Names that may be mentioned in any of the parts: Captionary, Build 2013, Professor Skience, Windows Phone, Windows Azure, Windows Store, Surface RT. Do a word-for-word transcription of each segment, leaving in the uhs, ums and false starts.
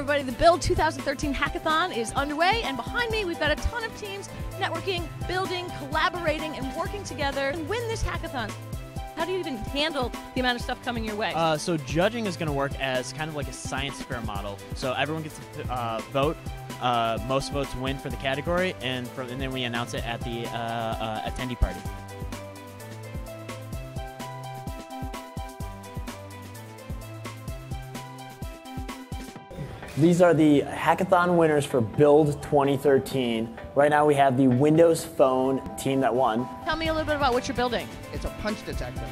everybody, the Build twenty thirteen hackathon is underway, and behind me we've got a ton of teams networking, building, collaborating, and working together to win this hackathon. How do you even handle the amount of stuff coming your way? Uh, so judging is going to work as kind of like a science fair model. So everyone gets to uh, vote. Uh, most votes win for the category, and, for, and then we announce it at the uh, uh, attendee party. These are the hackathon winners for Build twenty thirteen. Right now we have the Windows Phone team that won. Tell me a little bit about what you're building. It's a punch detector.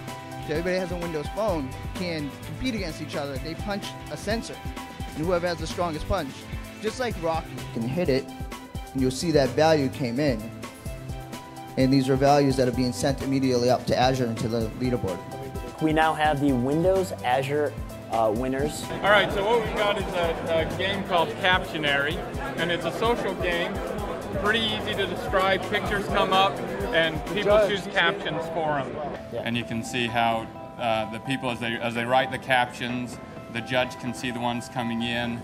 So everybody has a Windows Phone can compete against each other. They punch a sensor, and whoever has the strongest punch, just like Rocky, you can hit it, and you'll see that value came in. And these are values that are being sent immediately up to Azure and to the leaderboard. We now have the Windows Azure Uh, winners. All right, so what we've got is a, a game called Captionary, and it's a social game. Pretty easy to describe. Pictures come up, and people choose captions for them. Yeah. And you can see how uh, the people, as they as they write the captions, the judge can see the ones coming in.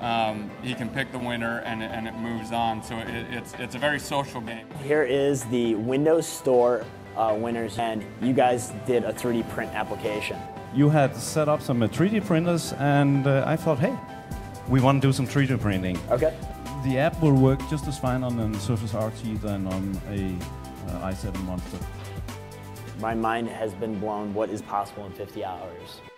Um, he can pick the winner, and and it moves on. So it, it's it's a very social game. Here is the Windows Store uh, winners, and you guys did a three D print application. You had set up some three D printers, and uh, I thought, hey, we want to do some three D printing. Okay. The app will work just as fine on a Surface R T than on a uh, i seven Monster. My mind has been blown. What is possible in fifty hours?